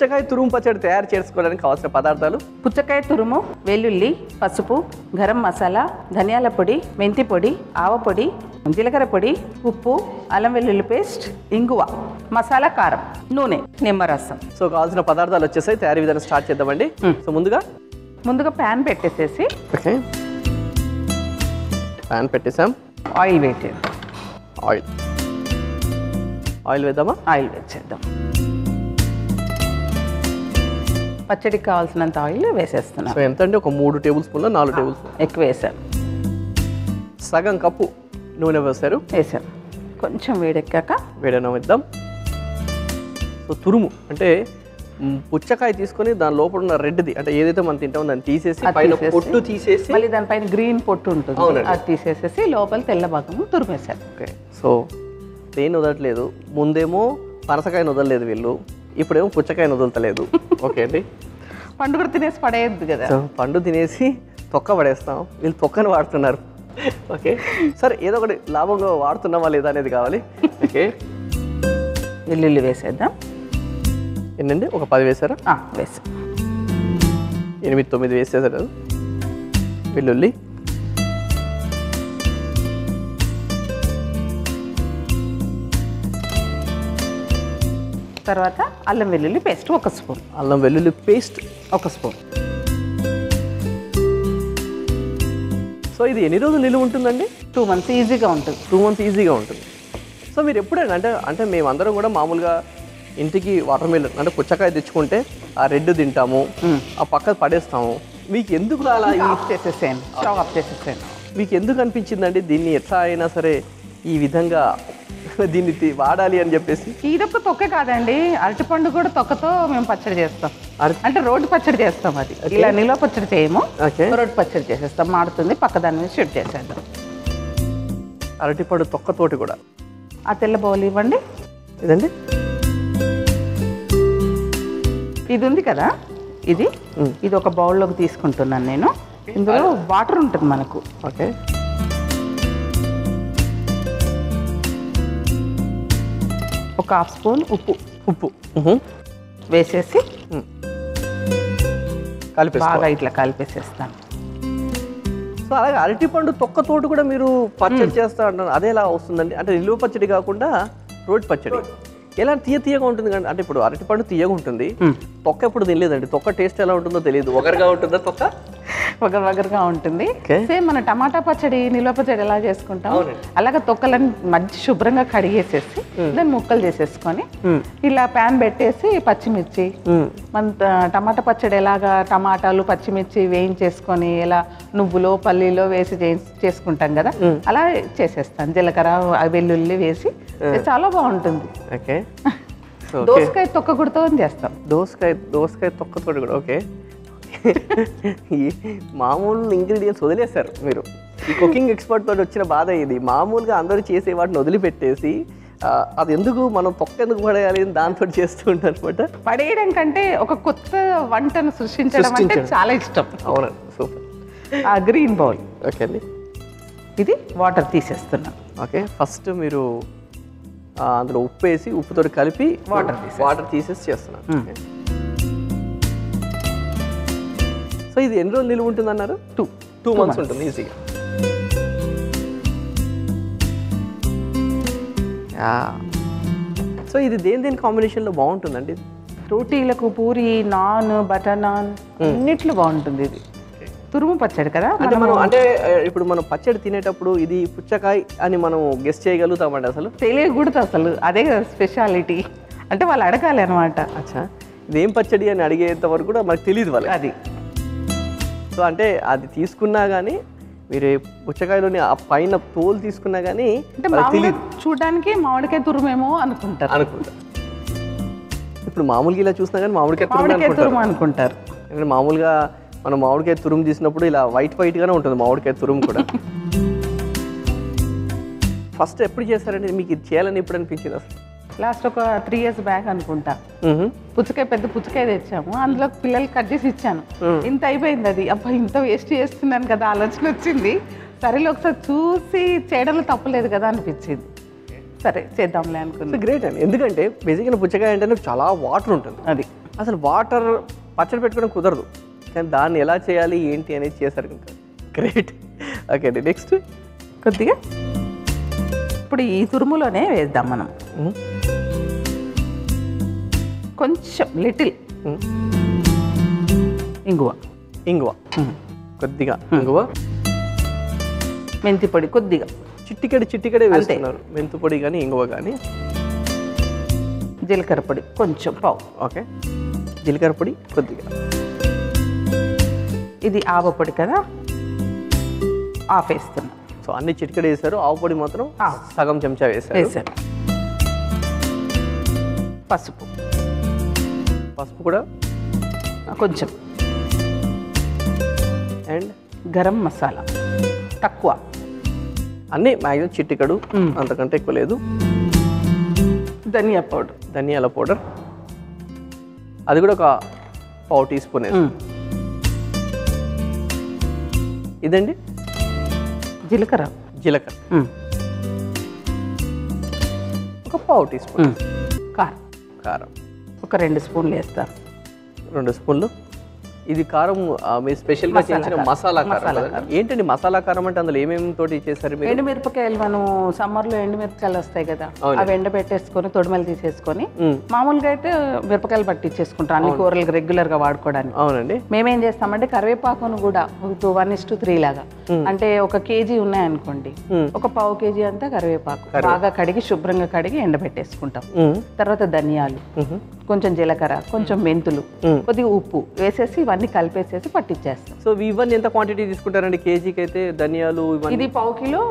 పుచ్చకాయ తురుము పచ్చడి తయారు చేసుకోవడానికి కావాల్సిన పదార్థాలు పుచ్చకాయ తురుము, వెల్లుల్లి, పసుపు, గరం మసాలా, ధనియాల పొడి, మెంతి పొడి, ఆవ పొడి, జీలకర్ర పొడి, ఉప్పు, అల్లం వెల్లుల్లి పేస్ట్, ఇంగువ, మసాలా కారం, నూనె, నిమ్మరసం. సో కావాల్సిన పదార్థాలు వచ్చేసాయి. తయారీ విధానం స్టార్ట్ చేద్దామండి. సో ముందుగా ప్యాన్ పెట్టేసేసి ఓకే ప్యాన్ పెట్టేసాం. ఆయిల్ వేయండి. ఆయిల్ వేద్దామా? ఆయిల్ వేసేద్దాం. పచ్చడికి కావాల్సినంత ఆయిల్ వేసేస్తున్నాం. సో ఎంత అంటే ఒక 3 టేబుల్ స్పూన్లు 4 టేబుల్ స్పూన్ ఎక్కువ వేసాం. సగం కప్పు నూనె వేసాం. కొంచెం వేడెక్కాక వేడనం ఇద్దాం. సో తురుము అంటే పుచ్చకాయ తీసుకొని దాని లోపల ఉన్న రెడ్ది అంటే ఏదైతే మనం తింటామో దాన్ని తీసేసి పైన పొట్టు తీసేసి మళ్ళీ దానిపైన గ్రీన్ పొట్టు ఉంటుంది, అది తీసేసేసి లోపల తెల్ల భాగం తురిమేసారు. ఓకే, సో తేనె వదలట్లేదు, ముందేమో పనసకాయను వదలలేదు వీళ్ళు, ఇప్పుడేమో పుచ్చకాయను వదలతలేదు. ఓకే అండి, పండు కూడా తినేసి పడేయద్దు కదా, పండు తినేసి తొక్క పడేస్తాం, వీళ్ళు తొక్కను వాడుతున్నారు. ఓకే సరే, ఏదో ఒకటి లాభంగా వాడుతున్నామా లేదా అనేది కావాలి. ఓకే, వెల్లుల్లి వేసేద్దాం. ఎన్నండి, ఒక 10 వేసారా? వేసా, 8-9 వేసేసారు వెల్లుల్లి. తర్వాత అల్లం వెల్లుల్లి పేస్ట్ 1 స్పూన్, అల్లం వెల్లుల్లి పేస్ట్ 1 స్పూన్. సో ఇది ఎన్ని రోజులు నిలువ ఉంటుందండి? 2 మంత్స్ ఈజీగా ఉంటుంది. 2 మంత్స్ ఈజీగా ఉంటుంది. సో మీరు ఎప్పుడైనా అంటే మేమందరం కూడా మామూలుగా ఇంటికి వాటర్ మిలన్ అంటే పుచ్చకాయ తెచ్చుకుంటే ఆ రెడ్ తింటాము, ఆ పక్క పడేస్తాము. మీకు ఎందుకు అలా చేసేసాను? మీకు ఎందుకు అనిపించిందండి దీన్ని ఎట్లా అయినా సరే ఈ విధంగా దీన్ని వాడాలి అని చెప్పేసి? ఇదొక తొక్క కాదండి, అరటిపండు కూడా తొక్కతో మేము పచ్చడి చేస్తాం. అంటే రోడ్డు పచ్చడి చేస్తాం, అది ఇలా నిల్వ పచ్చడి చేయము, రోడ్డు పచ్చడి చేసేస్తాం. మాడుతుంది, పక్క దాని మీద షిఫ్ట్ చేసేద్దాం. అరటిపండు తొక్కతోటి కూడా ఆ తెల్ల బౌల్ ఇవ్వండి. ఇదండి, ఇది ఉంది కదా, ఇది ఒక బౌల్లోకి తీసుకుంటున్నాను నేను. ఇందులో వాటర్ ఉంటుంది మనకు. ఓకే, ఒక 1/2 స్పూన్ ఉప్పు వేసేసి బాగా ఇట్లా కలిపేసేస్తాను. సో అలాగే అరటిపండు తొక్కతోటి కూడా మీరు పచ్చడి చేస్తా అంటారు, అదేలా వస్తుందండి? అంటే నిలువ పచ్చడి కాకుండా రోడ్ పచ్చడి ఎలా తీయగా ఉంటుంది కానీ, అంటే ఇప్పుడు అరటిపండు తీయగా ఉంటుంది, తొక్క ఎప్పుడు తెలియదండి, తొక్క టేస్ట్ ఎలా ఉంటుందో తెలియదు. ఒకరిగా ఉంటుందా తొక్క? వగరగా ఉంటుంది. సేమ్ మన టమాటా పచ్చడి నిల్వ పచ్చడి ఎలా చేసుకుంటాం అలాగే తొక్కలను మధ్య శుభ్రంగా కడిగేసేసి దాన్ని ముక్కలు చేసేసుకొని ఇలా ప్యాన్ పెట్టేసి పచ్చిమిర్చి, మన టమాటా పచ్చడి ఎలాగా టమాటాలు పచ్చిమిర్చి వేయించేసుకొని ఎలా నువ్వులో పల్లీలో వేసి చేసుకుంటాం కదా, అలా చేసేస్తాను. జీలకర్ర వెల్లుల్లి వేసి చాలా బాగుంటుంది. ఓకే, దోసకాయ తొక్క కూడా చేస్తాం. దోసకాయ తొక్కతో కూడా. ఓకే, మామూలు ఇంగ్రీడియంట్స్ వదిలేస్తారు మీరు. ఈ కుకింగ్ ఎక్స్పర్ట్ తోటి వచ్చిన బాధ ఇది. మామూలుగా అందరూ చేసే వాటిని వదిలిపెట్టేసి అది ఎందుకు మనం తొక్క ఎందుకు పడేయాలి అని దాంతో చేస్తూ ఉంటారు అనమాట. పడేయడం కంటే ఒక కొత్త వంటను సృష్టించడం అంటే చాలా ఇష్టం. అవునండి, సూపర్. ఆ గ్రీన్ బౌల్. ఓకే అండి, ఇది వాటర్ తీసేస్తున్నాం. ఓకే, ఫస్ట్ మీరు అందులో ఉప్పు వేసి ఉప్పుతో కలిపి వాటర్ తీసేసి చేస్తున్నాం. సో ఇది ఎన్ని రోజులు నిలువ ఉంటుంది అన్నారు? 2 మంత్స్ ఉంటుంది ఈజీగా. సో ఇది దేని కాంబినేషన్లో బాగుంటుందండి? రోటీలకు, పూరి, నాన్, బటర్ నాన్ అన్నిట్లో బాగుంటుంది. ఇది తురుము పచ్చడి కదా, అంటే మనం అంటే ఇప్పుడు మనం పచ్చడి తినేటప్పుడు ఇది పుచ్చకాయ అని మనం గెస్ట్ చేయగలుగుతామండి? అసలు తెలియకూడదు, అసలు అదే స్పెషాలిటీ. అంటే వాళ్ళు అడగాలి అనమాట, అచ్చా ఇదేం పచ్చడి అని అడిగేంత వరకు కూడా మనకు తెలియదు వాళ్ళు అది. సో అంటే అది తీసుకున్నా కానీ మీరు పుచ్చకాయలోని ఆ పైన తోలు తీసుకున్నా కానీ చూడడానికి మామిడికాయ తురుమేమో అనుకుంటారు. ఇప్పుడు మామూలుగా ఇలా చూసినా కానీ మామిడికాయ తురుము అనుకుంటారు. ఎందుకంటే మామూలుగా మనం మామిడికాయ తురుము తీసినప్పుడు ఇలా వైట్గానే ఉంటుంది మామిడికాయ తురుము కూడా. ఫస్ట్ ఎప్పుడు చేస్తారంటే మీకు ఇది చేయాలని ఎప్పుడు అనిపించింది? అసలు లాస్ట్ ఒక 3 years బ్యాక్ అనుకుంటా, పుచ్చకాయ పెద్ద పుచ్చకాయ తెచ్చాము, అందులో పిల్లలు కట్ చేసి ఇచ్చాను. ఇంత అయిపోయింది అది, అబ్బా ఇంత వేస్ట్ చేస్తున్నాను కదా ఆలోచన వచ్చింది. సరేలే ఒకసారి చూసి చేయడంలో తప్పలేదు కదా అనిపించింది, సరే చేద్దాంలే అనుకున్నాను. గ్రేట్ అండి, ఎందుకంటే బేసిక్గా పుచ్చకాయ అంటే చాలా వాటర్ ఉంటుంది, అది ఆ అసలు వాటర్ పచ్చడి పెట్టుకోవడం కుదరదు, కానీ దాన్ని ఎలా చేయాలి ఏంటి అనేది చేశారు కనుక గ్రేట్. ఓకే అండి, నెక్స్ట్ కొద్దిగా ఇప్పుడు ఈ తురుములోనే వేద్దాం మనం. కొంచెం లిటిల్ ఇంగువ, ఇంగువ కొద్దిగా, ఇంగువ, మెంతి పొడి కొద్దిగా, చిట్టికడి చిట్టికడే వేస్తున్నారు మెంతి పొడి కానీ ఇంగువ కానీ, జీలకర్ర పొడి కొంచెం పావు. ఓకే, జీలకర్ర పొడి కొద్దిగా, ఇది ఆవ పొడి కదా ఆఫ్ వేస్తున్నాం. సో అన్ని చిటికడ వేసారు, ఆవ పొడి మాత్రం సగం చెంచా వేసారు. పసుపు, పసుపు కూడా కొంచెం, అండ్ గరం మసాలా తక్కువ, అన్నీ మ్యాక్సిమం చిట్టికడు, అంతకంటే ఎక్కువ లేదు. ధనియా పౌడర్, ధనియాల పౌడర్ అది కూడా ఒక పావు టీ స్పూన్. ఇదండి జీలకర్ర, జీలకర్ర ఒక పావు టీ స్పూన్. కారం, కారం ఒక 2 స్పూన్లు వేస్తారు, 2 స్పూన్లు. ఇది కారం మీరు స్పెషల్గా చేసిన మసాలా కారం. ఏంటండి మసాలా కారం అంటే అందులో ఏమేమి తోటి చేశారు? ఎండుమిరపకాయలు, మనం సమ్మర్లో ఎండుమిరపకాయలు వస్తాయి కదా, అవి ఎండబెట్టేసుకొని తొడిమలు తీసేసుకొని మామూలుగా అయితే మిరపకాయలు పట్టించేసుకుంటారు అన్ని కూరలకు రెగ్యులర్గా వాడుకోవడానికి. అవునండి, మేమేం చేస్తామంటే కరివేపాకును కూడా 1:3 లాగా, అంటే 1 kg ఉన్నాయనుకోండి, 1 పావు kg అంతా కరివేపాకు బాగా కడిగి శుభ్రంగా కడిగి ఎండబెట్టేసుకుంటాం. తర్వాత ధనియాలు, కొంచెం జీలకర్ర, కొంచెం మెంతులు, కొద్దిగా ఉప్పు వేసేసి ఇవన్నీ కలిపేసేసి పట్టించేస్తాం. సో ఇవన్నీ ఎంత క్వాంటిటీ తీసుకుంటారండి కేజీకి అయితే? ధనియాలు ఇది పావు కిలో,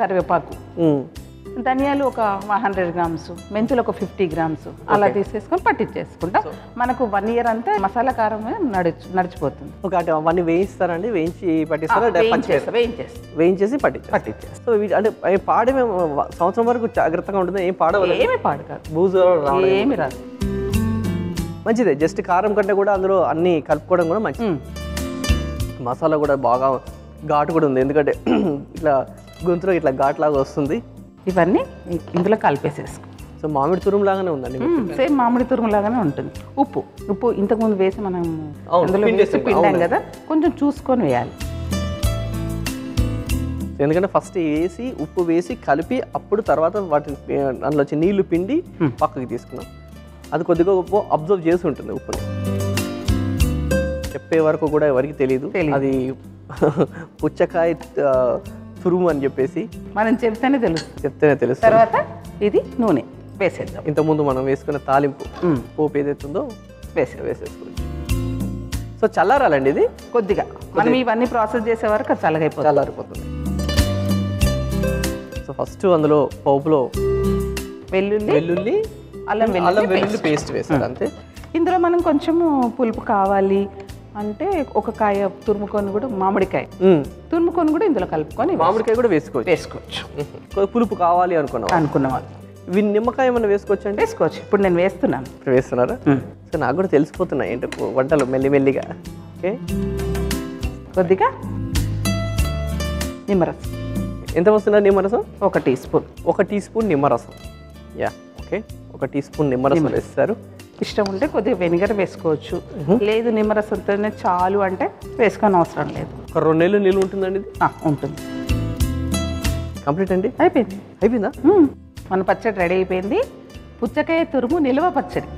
కరివేపాకు ధనియాలు ఒక 100 గ్రామ్స్, మెంతులు ఒక 50 గ్రామ్స్ అలా తీసేసుకొని పట్టించేసుకుంటాం. మనకు 1 year అంతా మసాలా కారం నడిచిపోతుంది. ఒకటి అవన్నీ వేయిస్తారండి, వేయించి పట్టిస్తారు, వేయించేసి పట్టించేస్తారు. సో అంటే పాడమే సంవత్సరం వరకు జాగ్రత్తగా ఉంటుంది, ఏం పాడవాలి, ఏమీ పాడు కాదు, బూజు ఏమి రాదు. మంచిదే, జస్ట్ కారం కంటే కూడా అందులో అన్ని కలుపుకోవడం కూడా మంచిది. మసాలా కూడా బాగా ఘాటు కూడా ఉంది, ఎందుకంటే ఇట్లా గొంతులో ఇట్లా ఘాట్లాగా వస్తుంది. ఇవన్నీ ఇందులో కలిపేసేసుకో. సో మామిడి తురుము లాగానే ఉందండి, సేమ్ మామిడి తురుము లాగానే ఉంటుంది. ఉప్పు, ఉప్పు ఇంతకుముందు వేసి మనం అందులో పిండాం కదా, కొంచెం చూసుకొని వేయాలి, ఎందుకంటే ఫస్ట్ వేసి ఉప్పు వేసి కలిపి అప్పుడు తర్వాత వాటిని అందులో వచ్చి నీళ్లు పిండి పక్కకి తీసుకున్నాం. అది కొద్దిగా ఉప్పు అబ్జర్వ్ చేసి ఉంటుంది. ఉప్పుని చెప్పే వరకు కూడా ఎవరికి తెలియదు, అది పుచ్చకాయ తురుము అని చెప్పేసి మనం చెప్తేనే తెలుస్తుంది, చెప్తేనే తెలుస్తుంది. తర్వాత ఇది నూనె వేసేద్దాం, ఇంతకుముందు మనం వేసుకున్న తాలింపు పోపు ఏదైతుందో వేసేసుకోవచ్చు. సో చల్లారాలండి ఇది కొద్దిగా, మనం ఇవన్నీ ప్రాసెస్ చేసే వరకు అది చల్లగైపోతుంది. సో ఫస్ట్ అందులో పోపులో వెల్లుల్లి, వెల్లుల్లి అల్లం వెల్లుల్లి పేస్ట్ వేస్తారు అంతే. ఇందులో మనం కొంచెము పులుపు కావాలి అంటే ఒక కాయ తురుముకొని కూడా, మామిడికాయ తురుముకొని కూడా ఇందులో కలుపుకొని మామిడికాయ కూడా వేసుకోవచ్చు, వేసుకోవచ్చు. పులుపు కావాలి అనుకున్నాం, ఇవి నిమ్మకాయ ఏమైనా వేసుకోవచ్చు అంటే వేసుకోవచ్చు. ఇప్పుడు నేను వేస్తున్నాను. ఇప్పుడు వేస్తున్నారా? సో నాకు కూడా తెలిసిపోతున్నాయి ఏంటి వంటలు మెల్లిమెల్లిగా. ఓకే, కొద్దిగా నిమ్మరసం. ఎంత వస్తున్నారు నిమ్మరసం? 1 టీ స్పూన్, 1 టీ స్పూన్ నిమ్మరసం. యా, ఓకే, 1 టీ స్పూన్ నిమ్మరసం వేస్తారు. ఇష్టం ఉంటే కొద్దిగా వెనిగర్ వేసుకోవచ్చు, లేదు నిమ్మరసంతోనే చాలు అంటే వేసుకొని అవసరం లేదు. 2 నెలలు నీళ్ళు ఉంటుందండి, ఉంటుంది. కంప్లీట్ అండి, అయిపోయింది. అయిపోయిందా? మన పచ్చడి రెడీ అయిపోయింది. పుచ్చకాయ తురుము నిలువ పచ్చడి,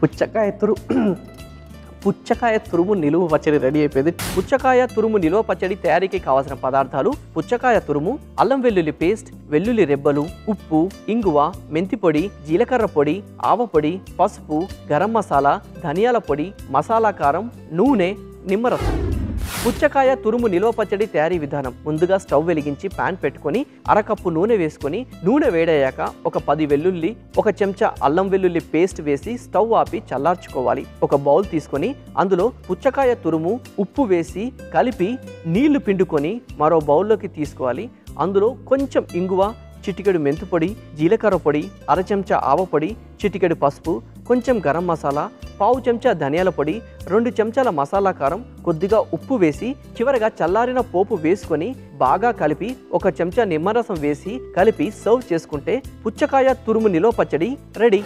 పుచ్చకాయ తురుము నిలువ పచ్చడి రెడీ అయిపోయింది. పుచ్చకాయ తురుము నిలువ పచ్చడి తయారీకి కావాల్సిన పదార్థాలు: పుచ్చకాయ తురుము, అల్లం వెల్లుల్లి పేస్ట్, వెల్లుల్లి రెబ్బలు, ఉప్పు, ఇంగువ, మెంతి పొడి, జీలకర్ర పొడి, ఆవపొడి, పసుపు, గరం మసాలా, ధనియాల పొడి, మసాలా కారం, నూనె, నిమ్మరసం. పుచ్చకాయ తురుము నిలువ పచ్చడి తయారీ విధానం: ముందుగా స్టవ్ వెలిగించి ప్యాన్ పెట్టుకొని 1 కప్పు నూనె వేసుకొని, నూనె వేడయ్యాక 10 వెల్లుల్లి, 1 చెంచా అల్లం వెల్లుల్లి పేస్ట్ వేసి స్టవ్ ఆపి చల్లార్చుకోవాలి. 1 బౌల్ తీసుకొని అందులో పుచ్చకాయ తురుము, ఉప్పు వేసి కలిపి నీళ్లు పిండుకొని మరో బౌల్లోకి తీసుకోవాలి. అందులో కొంచెం ఇంగువ, చిటికెడు మెంతుపొడి, జీలకర్ర పొడి, 1/2 చెంచా ఆవపొడి, చిటికెడు పసుపు, కొంచెం గరం మసాలా, 1/4 చెంచా ధనియాల పొడి, 2 చెంచాల మసాలా కారం, కొద్దిగా ఉప్పు వేసి చివరగా చల్లారిన పోపు వేసుకొని బాగా కలిపి 1 చెంచా నిమ్మరసం వేసి కలిపి సర్వ్ చేసుకుంటే పుచ్చకాయ తురుము నిలువ పచ్చడి రెడీ.